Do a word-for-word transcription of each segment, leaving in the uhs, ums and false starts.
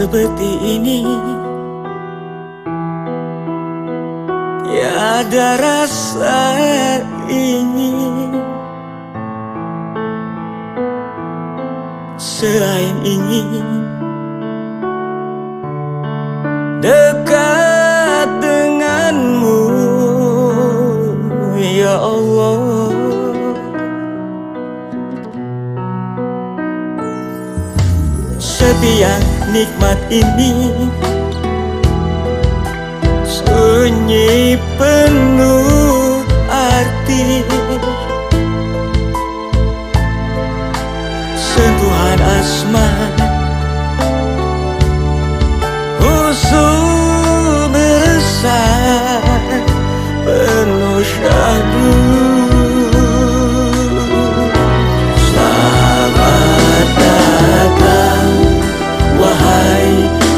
Seperti ini, tiada rasa ingin selain ingin dekat denganmu, ya Allah. Setiap nikmat ini sunyi penuh arti, sentuhan asma usul bersah penuh syahdu. Selamat datang wahai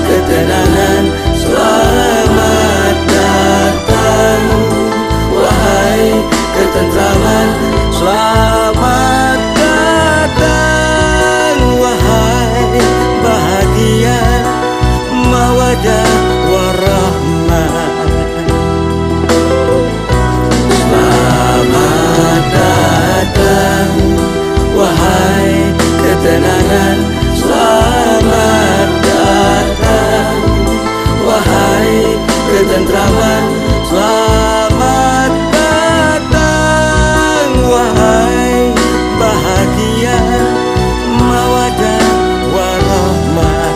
ketenangan, selamat datang wahai ketentraman, selamat datang wahai bahagia, mawaddah warahmah. Selamat datang wahai ketenangan, selamat wahai ketentraman, selamat datang wahai bahagia, mawaddah warahmah.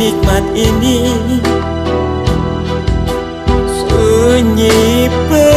Nikmat ini sunyi.